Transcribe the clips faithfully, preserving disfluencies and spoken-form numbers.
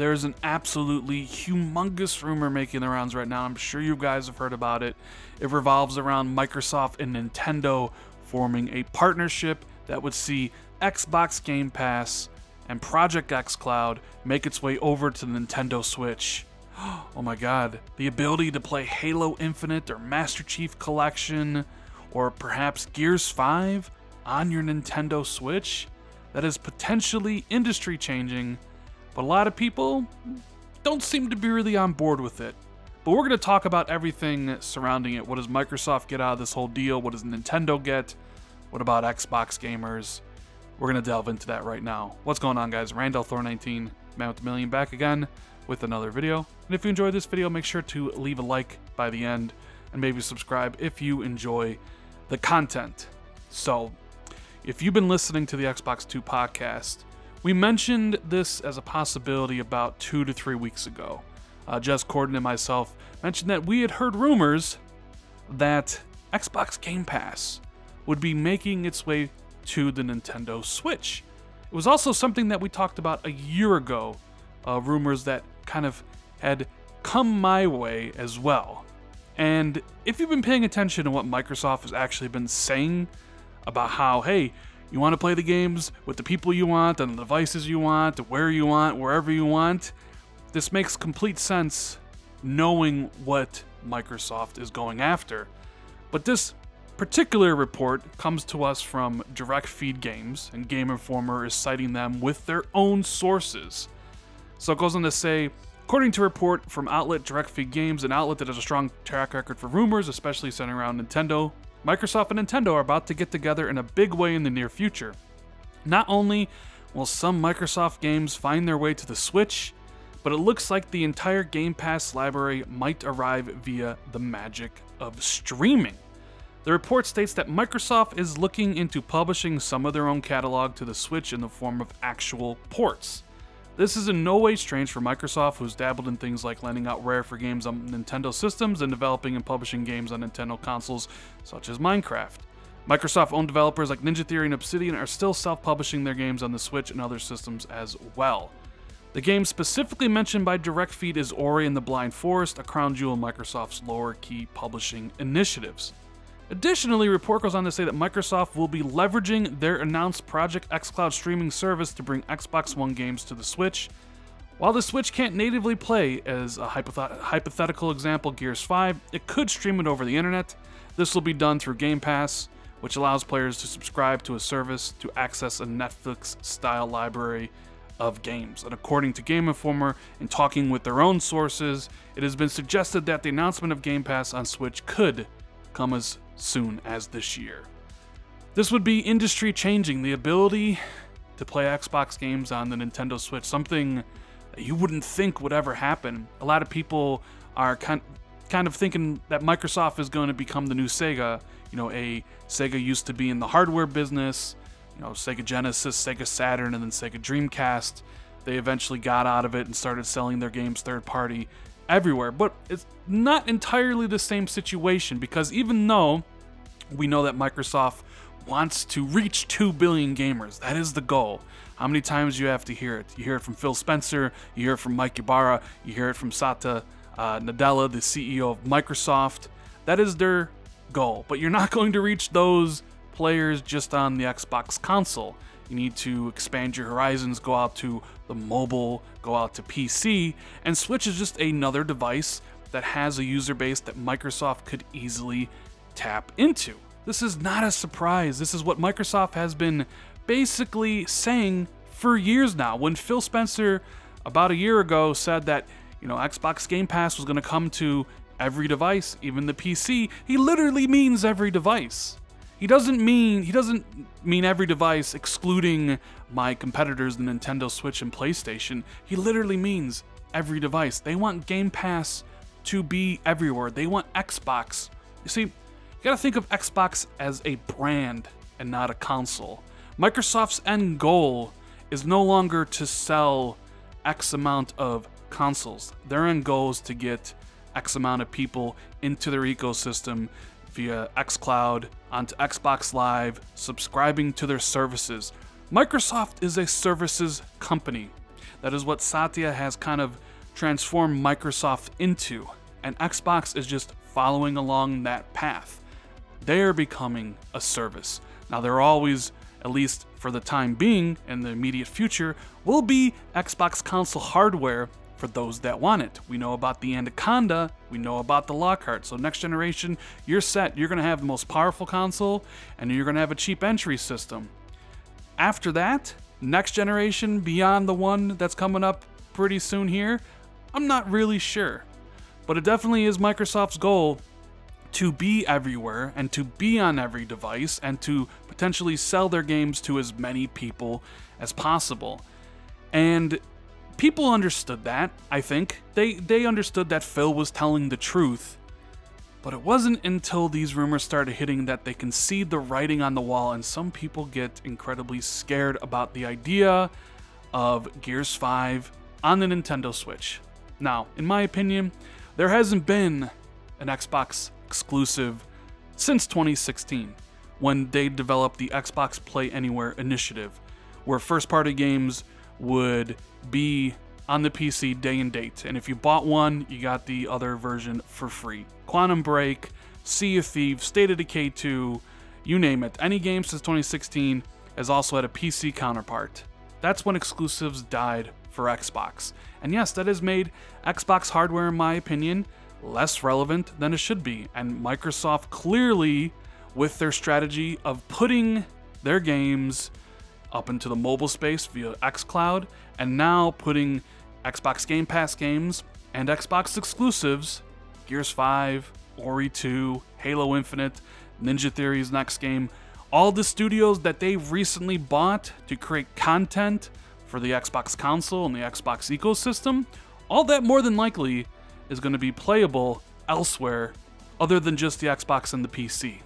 there's an absolutely humongous rumor making the rounds right now. I'm sure you guys have heard about it. It revolves around Microsoft and Nintendo forming a partnership that would see Xbox Game Pass and Project xCloud make its way over to the Nintendo Switch. Oh my god, the ability to play Halo Infinite or Master Chief Collection or perhaps Gears five on your Nintendo Switch? That is potentially industry changing, but a lot of people don't seem to be really on board with it. But we're going to talk about everything surrounding it. What does Microsoft get out of this whole deal? What does Nintendo get? What about Xbox gamers? We're going to delve into that right now. What's going on, guys? Randall Thor nineteen, man with a million, back again with another video. And if you enjoyed this video, make sure to leave a like by the end and maybe subscribe if you enjoy the content. So if you've been listening to the Xbox Two podcast, we mentioned this as a possibility about two to three weeks ago. Uh, Jez Corden and myself mentioned that we had heard rumors that Xbox Game Pass would be making its way to the Nintendo Switch. It was also something that we talked about a year ago, uh, rumors that kind of had come my way as well. And if you've been paying attention to what Microsoft has actually been saying about how, hey, you want to play the games with the people you want, on the devices you want, where you want, wherever you want, this makes complete sense knowing what Microsoft is going after. But this particular report comes to us from Direct Feed Games, and Game Informer is citing them with their own sources. So it goes on to say, according to a report from outlet Direct Feed Games, an outlet that has a strong track record for rumors, especially centering around Nintendo, Microsoft and Nintendo are about to get together in a big way in the near future. Not only will some Microsoft games find their way to the Switch, but it looks like the entire Game Pass library might arrive via the magic of streaming. The report states that Microsoft is looking into publishing some of their own catalog to the Switch in the form of actual ports. This is in no way strange for Microsoft, who's dabbled in things like lending out Rare for games on Nintendo systems and developing and publishing games on Nintendo consoles such as Minecraft. Microsoft-owned developers like Ninja Theory and Obsidian are still self-publishing their games on the Switch and other systems as well. The game specifically mentioned by Direct Feed is Ori and the Blind Forest, a crown jewel in Microsoft's lower-key publishing initiatives. Additionally, report goes on to say that Microsoft will be leveraging their announced Project xCloud streaming service to bring Xbox One games to the Switch. While the Switch can't natively play, as a hypoth hypothetical example, Gears five, it could stream it over the internet. This will be done through Game Pass, which allows players to subscribe to a service to access a Netflix-style library of games. And according to Game Informer, in talking with their own sources, it has been suggested that the announcement of Game Pass on Switch could come as soon as this year. This would be industry changing, the ability to play Xbox games on the Nintendo Switch, something that you wouldn't think would ever happen. A lot of people are kind kind of thinking that Microsoft is going to become the new Sega. You know, a Sega used to be in the hardware business, you know, Sega Genesis, Sega Saturn, and then Sega Dreamcast. They eventually got out of it and started selling their games third party everywhere, but it's not entirely the same situation, because even though we know that Microsoft wants to reach two billion gamers, that is the goal. How many times do you have to hear it? You hear it from Phil Spencer, you hear it from Mike Ibarra, you hear it from Satya uh, Nadella, the C E O of Microsoft. That is their goal, but you're not going to reach those players just on the Xbox console. You need to expand your horizons, go out to the mobile, go out to P C, and Switch is just another device that has a user base that Microsoft could easily tap into. This is not a surprise. This is what Microsoft has been basically saying for years now. When Phil Spencer, about a year ago, said that, you know, Xbox Game Pass was going to come to every device, even the P C, he literally means every device. He doesn't mean he doesn't mean every device excluding my competitors, the Nintendo Switch and PlayStation. He literally means every device. They want Game Pass to be everywhere. They want Xbox. You see, you gotta think of Xbox as a brand and not a console. Microsoft's end goal is no longer to sell X amount of consoles. Their end goal is to get X amount of people into their ecosystem via xCloud, onto Xbox Live, subscribing to their services. Microsoft is a services company. That is what Satya has kind of transformed Microsoft into, and Xbox is just following along that path. They are becoming a service. Now, they're always, at least for the time being and the immediate future, will be Xbox console hardware for those that want it. We know about the Anaconda, we know about the Lockhart. So next generation, you're set. You're gonna have the most powerful console and you're gonna have a cheap entry system. After that, next generation beyond the one that's coming up pretty soon here, I'm not really sure. But it definitely is Microsoft's goal to be everywhere and to be on every device and to potentially sell their games to as many people as possible. And people understood that, I think. They, they understood that Phil was telling the truth. But it wasn't until these rumors started hitting that they can see the writing on the wall, and some people get incredibly scared about the idea of Gears five on the Nintendo Switch. Now, in my opinion, there hasn't been an Xbox exclusive since twenty sixteen, when they developed the Xbox Play Anywhere initiative, where first-party games would be on the P C day and date, and if you bought one, you got the other version for free. Quantum Break, Sea of Thieves, State of Decay two, you name it. Any game since twenty sixteen has also had a P C counterpart. That's when exclusives died for Xbox. And yes, that has made Xbox hardware, in my opinion, less relevant than it should be. And Microsoft clearly, with their strategy of putting their games up into the mobile space via xCloud, and now putting Xbox Game Pass games and Xbox exclusives, Gears five, Ori two, Halo Infinite, Ninja Theory's next game, all the studios that they've recently bought to create content for the Xbox console and the Xbox ecosystem, all that more than likely is going to be playable elsewhere other than just the Xbox and the P C.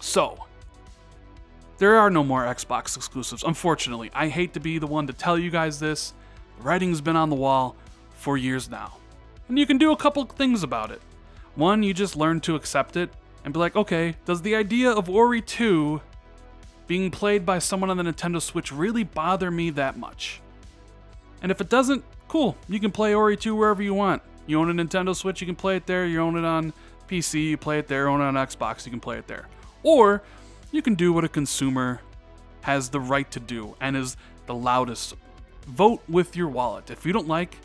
So, there are no more Xbox exclusives, unfortunately. I hate to be the one to tell you guys this. The writing's been on the wall for years now. And you can do a couple things about it. One, you just learn to accept it and be like, okay, does the idea of Ori two being played by someone on the Nintendo Switch really bother me that much? And if it doesn't, cool. You can play Ori two wherever you want. You own a Nintendo Switch, you can play it there. You own it on P C, you play it there. You own it on Xbox, you can play it there. Or you can do what a consumer has the right to do and is the loudest. Vote with your wallet. If you don't like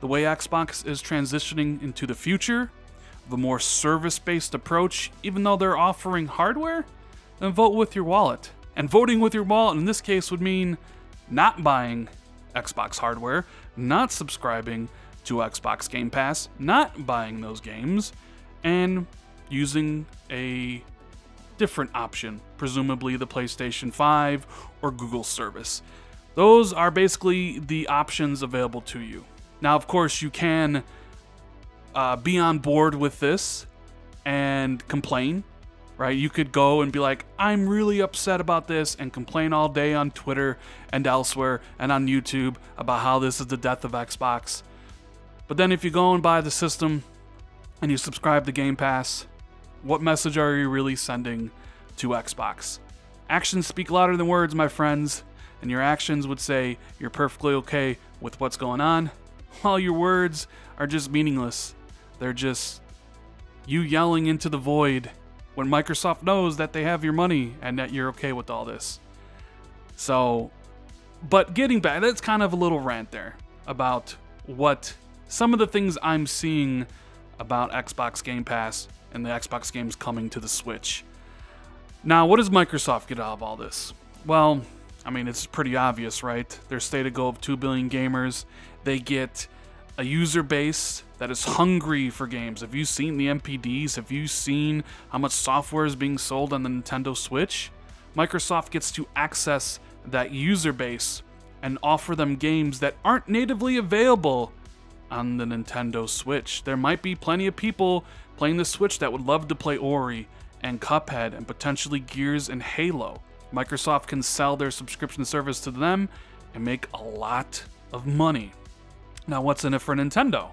the way Xbox is transitioning into the future, the more service-based approach, even though they're offering hardware, then vote with your wallet. And voting with your wallet in this case would mean not buying Xbox hardware, not subscribing to Xbox Game Pass, not buying those games, and using a different option, presumably the PlayStation five or Google service. Those are basically the options available to you. Now, of course, you can uh, be on board with this and complain, right? You could go and be like, I'm really upset about this, and complain all day on Twitter and elsewhere and on YouTube about how this is the death of Xbox. But then if you go and buy the system and you subscribe to Game Pass, what message are you really sending to Xbox? Actions speak louder than words, my friends, and your actions would say you're perfectly okay with what's going on, while your words are just meaningless. They're just you yelling into the void when Microsoft knows that they have your money and that you're okay with all this. So, but getting back, that's kind of a little rant there about what some of the things I'm seeing about Xbox Game Pass and the Xbox games coming to the Switch. Now, what does Microsoft get out of all this? Well, I mean, it's pretty obvious, right? Their state of goal of two billion gamers. They get a user base that is hungry for games. Have you seen the M P Ds? Have you seen how much software is being sold on the Nintendo Switch? Microsoft gets to access that user base and offer them games that aren't natively available on the Nintendo Switch. There might be plenty of people playing the Switch that would love to play Ori and Cuphead and potentially Gears and Halo. Microsoft can sell their subscription service to them and make a lot of money. Now, what's in it for Nintendo?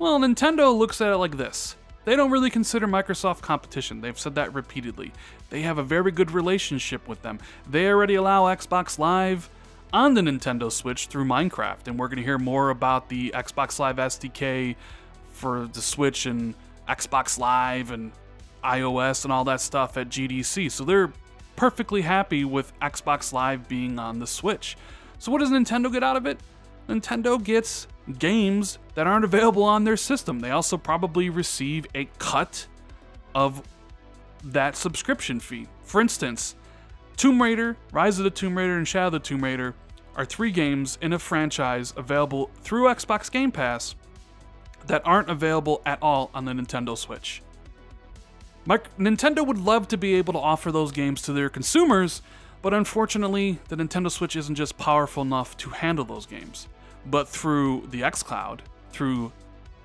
Well, Nintendo looks at it like this. They don't really consider Microsoft competition. They've said that repeatedly. They have a very good relationship with them. They already allow Xbox Live on the Nintendo Switch through Minecraft, and we're going to hear more about the Xbox Live S D K for the Switch and Xbox Live and iOS and all that stuff at G D C. So they're perfectly happy with Xbox Live being on the Switch. So what does Nintendo get out of it? Nintendo gets games that aren't available on their system. They also probably receive a cut of that subscription fee. For instance, Tomb Raider, Rise of the Tomb Raider, and Shadow of the Tomb Raider are three games in a franchise available through Xbox Game Pass that aren't available at all on the Nintendo Switch. Nintendo would love to be able to offer those games to their consumers, but unfortunately, the Nintendo Switch isn't just powerful enough to handle those games. But through the xCloud, through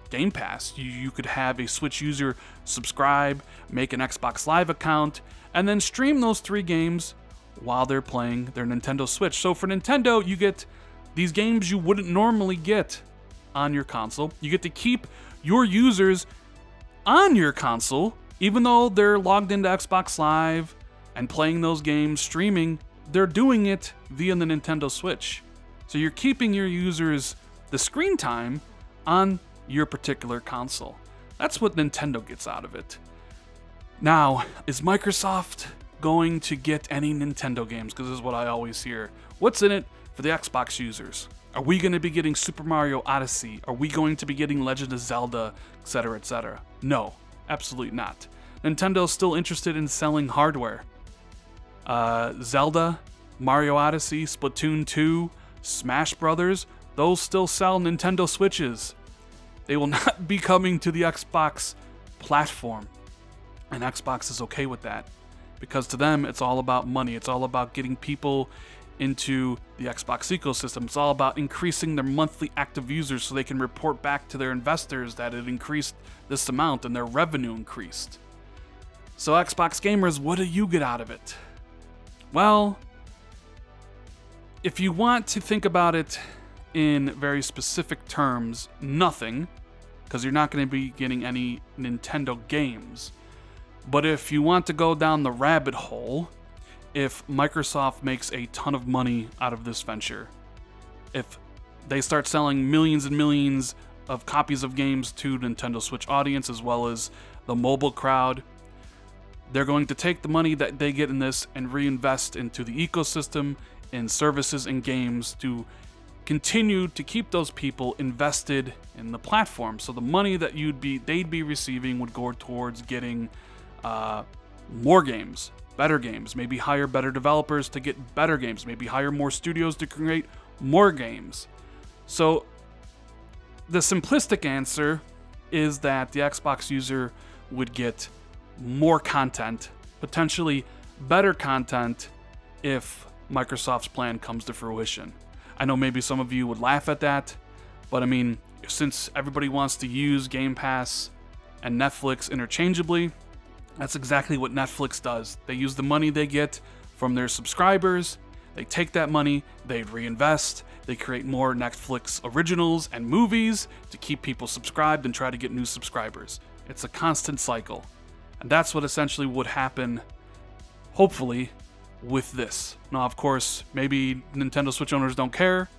Game Pass, you, you could have a Switch user subscribe, make an Xbox Live account, and then stream those three games while they're playing their Nintendo Switch. So for Nintendo, you get these games you wouldn't normally get on your console. You get to keep your users on your console, even though they're logged into Xbox Live, and playing those games, streaming, they're doing it via the Nintendo Switch. So you're keeping your users the screen time on your particular console. That's what Nintendo gets out of it. Now, is Microsoft going to get any Nintendo games? Because this is what I always hear. What's in it for the Xbox users? Are we going to be getting Super Mario Odyssey? Are we going to be getting Legend of Zelda, et cetera, et cetera? No, absolutely not. Nintendo's still interested in selling hardware. Uh, Zelda, Mario Odyssey, Splatoon two, Smash Brothers, those still sell Nintendo Switches. They will not be coming to the Xbox platform. And Xbox is okay with that, because to them, it's all about money. It's all about getting people into the Xbox ecosystem. It's all about increasing their monthly active users so they can report back to their investors that it increased this amount and their revenue increased. So Xbox gamers, what do you get out of it? Well, if you want to think about it in very specific terms, nothing, because you're not going to be getting any Nintendo games. But if you want to go down the rabbit hole, if Microsoft makes a ton of money out of this venture, if they start selling millions and millions of copies of games to Nintendo Switch audience as well as the mobile crowd, they're going to take the money that they get in this and reinvest into the ecosystem, in services and games to continue to keep those people invested in the platform. So the money that you'd be, they'd be receiving would go towards getting uh, more games, better games, maybe hire better developers to get better games, maybe hire more studios to create more games. So the simplistic answer is that the Xbox user would get more content, potentially better content, if Microsoft's plan comes to fruition. I know maybe some of you would laugh at that, but I mean, since everybody wants to use Game Pass and Netflix interchangeably, that's exactly what Netflix does. They use the money they get from their subscribers, they take that money, they reinvest, they create more Netflix originals and movies to keep people subscribed and try to get new subscribers. It's a constant cycle. And that's what essentially would happen, hopefully, with this. Now, of course, maybe Nintendo Switch owners don't care,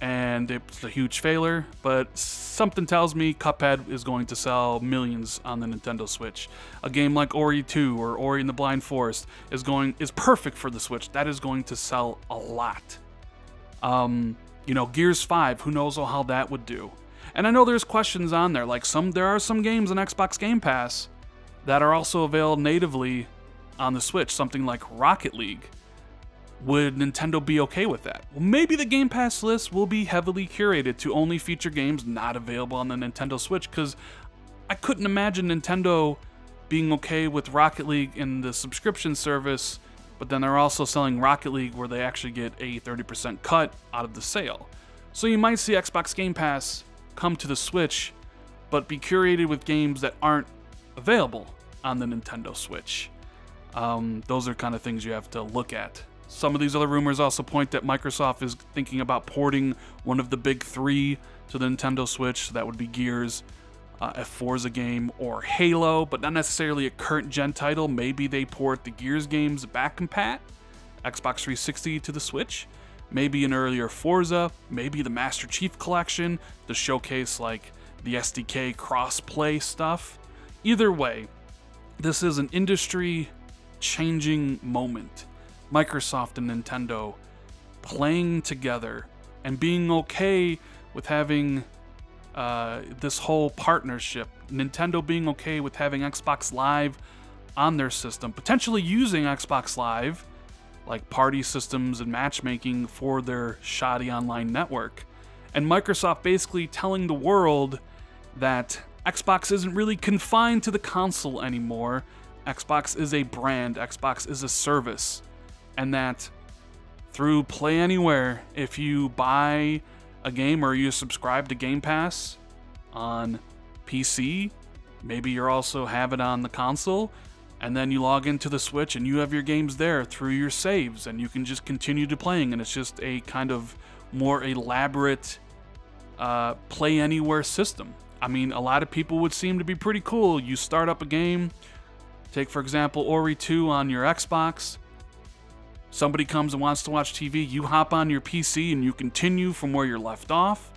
and it's a huge failure, but something tells me Cuphead is going to sell millions on the Nintendo Switch. A game like Ori two or Ori and the Blind Forest is going is perfect for the Switch. That is going to sell a lot. Um, you know, Gears five, who knows how that would do. And I know there's questions on there, like some there are some games on Xbox Game Pass that are also available natively on the Switch, something like Rocket League. Would Nintendo be okay with that? Well, maybe the Game Pass list will be heavily curated to only feature games not available on the Nintendo Switch, because I couldn't imagine Nintendo being okay with Rocket League in the subscription service, but then they're also selling Rocket League where they actually get a thirty percent cut out of the sale. So you might see Xbox Game Pass come to the Switch, but be curated with games that aren't available on the Nintendo Switch. Um, those are kind of things you have to look at. Some of these other rumors also point that Microsoft is thinking about porting one of the big three to the Nintendo Switch. So that would be Gears, uh, a Forza game, or Halo, but not necessarily a current gen title. Maybe they port the Gears games back compat, Xbox three sixty to the Switch. maybe an earlier Forza, maybe the Master Chief Collection to showcase like the S D K cross-play stuff. Either way, this is an industry-changing moment. Microsoft and Nintendo playing together and being okay with having uh, this whole partnership. Nintendo being okay with having Xbox Live on their system, potentially using Xbox Live, like party systems and matchmaking for their shoddy online network. And Microsoft basically telling the world that Xbox isn't really confined to the console anymore. Xbox is a brand, Xbox is a service. And that through Play Anywhere, if you buy a game or you subscribe to Game Pass on P C, maybe you also have it on the console, and then you log into the Switch and you have your games there through your saves and you can just continue to playing, and it's just a kind of more elaborate uh, Play Anywhere system. I mean, a lot of people would seem to be pretty cool. You start up a game, take for example Ori two on your Xbox, somebody comes and wants to watch T V, you hop on your P C and you continue from where you're left off.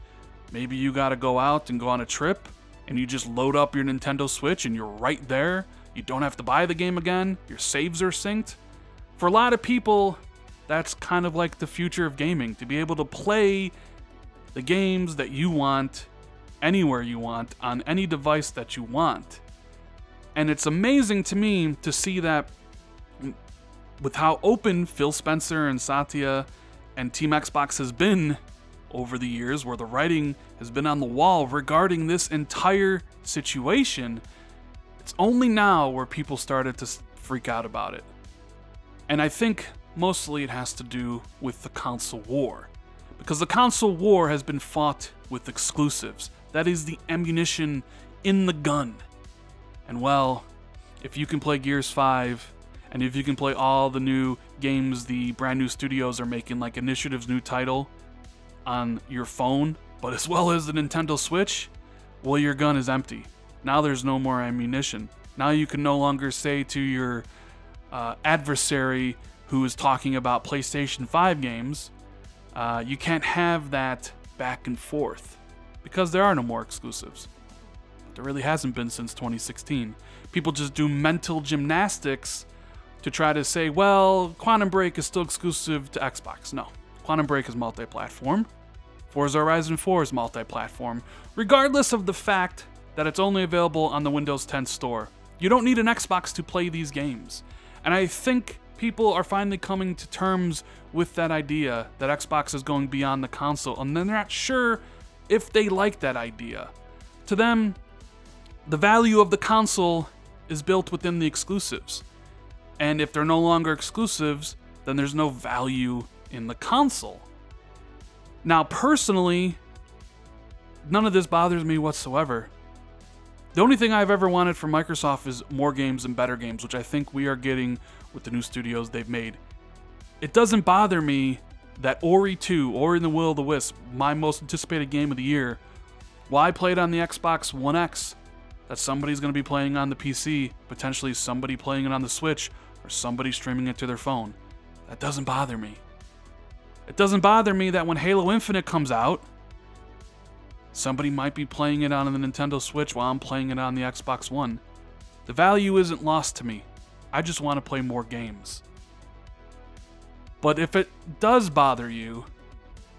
Maybe you gotta go out and go on a trip and you just load up your Nintendo Switch and you're right there. You don't have to buy the game again, your saves are synced. For a lot of people, that's kind of like the future of gaming, to be able to play the games that you want, anywhere you want, on any device that you want. And it's amazing to me to see that with how open Phil Spencer and Satya and Team Xbox has been over the years, where the writing has been on the wall regarding this entire situation. It's only now where people started to freak out about it. And I think mostly it has to do with the console war, because the console war has been fought with exclusives. That is the ammunition in the gun. And well, if you can play Gears five, and if you can play all the new games the brand new studios are making, like Initiative's new title, on your phone, but as well as the Nintendo Switch, well, your gun is empty. Now there's no more ammunition. Now you can no longer say to your uh, adversary who is talking about PlayStation five games, uh, you can't have that back and forth, because there are no more exclusives. There really hasn't been since twenty sixteen. People just do mental gymnastics to try to say, well, Quantum Break is still exclusive to Xbox. No, Quantum Break is multi-platform. Forza Horizon four is multi-platform, regardless of the fact that it's only available on the Windows ten store. You don't need an Xbox to play these games. And I think people are finally coming to terms with that idea that Xbox is going beyond the console, and then they're not sure if they like that idea. To them, the value of the console is built within the exclusives. And if they're no longer exclusives, then there's no value in the console. Now, personally, none of this bothers me whatsoever. The only thing I've ever wanted from Microsoft is more games and better games, which I think we are getting with the new studios they've made. It doesn't bother me that Ori two, Ori and the Will of the Wisp, my most anticipated game of the year, while I played on the Xbox One X, that somebody's going to be playing on the P C, potentially somebody playing it on the Switch, or somebody streaming it to their phone. That doesn't bother me. It doesn't bother me that when Halo Infinite comes out, somebody might be playing it on the Nintendo Switch while I'm playing it on the Xbox One. The value isn't lost to me. I just want to play more games. But if it does bother you,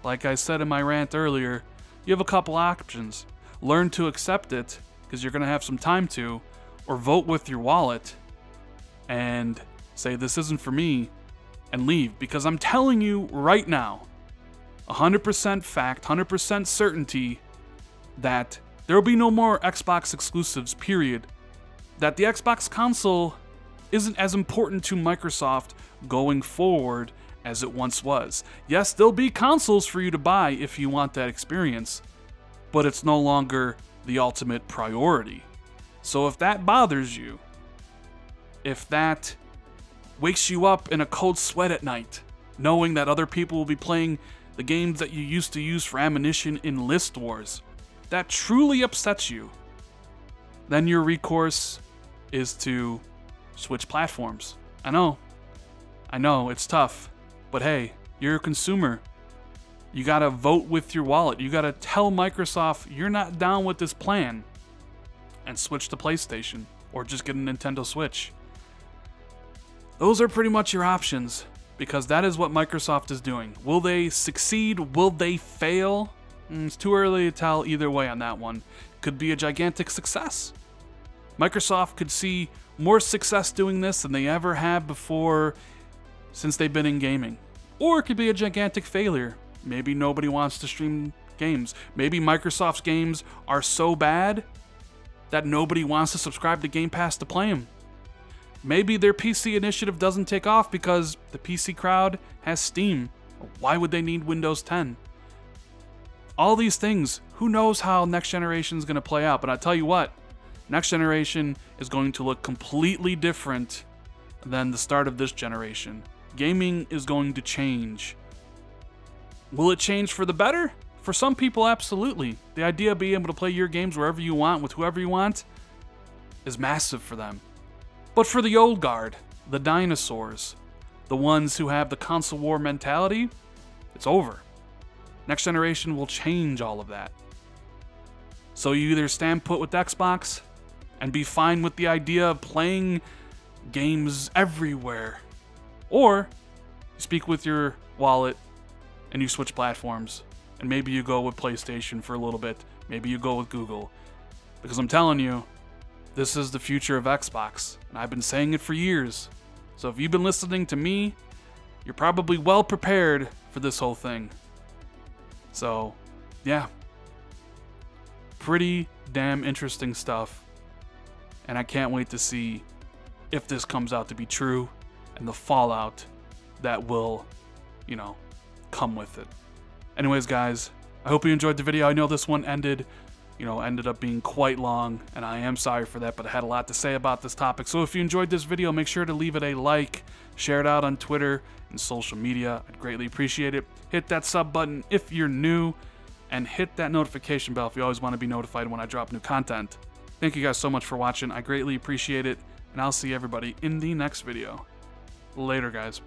like I said in my rant earlier, you have a couple options. Learn to accept it, because you're going to have some time to, or vote with your wallet and say, this isn't for me, and leave. Because I'm telling you right now, one hundred percent fact, one hundred percent certainty, that there will be no more Xbox exclusives, period. That the Xbox console isn't as important to Microsoft going forward as it once was. Yes, there'll be consoles for you to buy if you want that experience, but it's no longer the ultimate priority. So if that bothers you, if that wakes you up in a cold sweat at night, knowing that other people will be playing the games that you used to use for ammunition in list wars, if that truly upsets you, then your recourse is to switch platforms. I know, I know, it's tough, but hey, you're a consumer. You got to vote with your wallet. You got to tell Microsoft you're not down with this plan and switch to PlayStation or just get a Nintendo Switch. Those are pretty much your options because that is what Microsoft is doing. Will they succeed? Will they fail? It's too early to tell either way on that one. Could be a gigantic success. Microsoft could see more success doing this than they ever have before since they've been in gaming. Or it could be a gigantic failure. Maybe nobody wants to stream games. Maybe Microsoft's games are so bad that nobody wants to subscribe to Game Pass to play them. Maybe their P C initiative doesn't take off because the P C crowd has Steam. Why would they need Windows ten? All these things, who knows how next generation is going to play out, but I tell you what, next generation is going to look completely different than the start of this generation. Gaming is going to change. Will it change for the better? For some people, absolutely. The idea of being able to play your games wherever you want, with whoever you want, is massive for them. But for the old guard, the dinosaurs, the ones who have the console war mentality, it's over. Next generation will change all of that. So you either stand put with Xbox and be fine with the idea of playing games everywhere, or you speak with your wallet and you switch platforms, and maybe you go with PlayStation for a little bit, maybe you go with Google, because I'm telling you, this is the future of Xbox, and I've been saying it for years. So if you've been listening to me, you're probably well prepared for this whole thing. So yeah, pretty damn interesting stuff, and I can't wait to see if this comes out to be true and the fallout that will, you know, come with it. Anyways, guys, I hope you enjoyed the video. I know this one ended, you know, ended up being quite long, and I am sorry for that, but I had a lot to say about this topic. So if you enjoyed this video, make sure to leave it a like, share it out on Twitter and social media. I'd greatly appreciate it. Hit that sub button if you're new, and hit that notification bell if you always want to be notified when I drop new content. Thank you guys so much for watching. I greatly appreciate it, and I'll see everybody in the next video. Later, guys.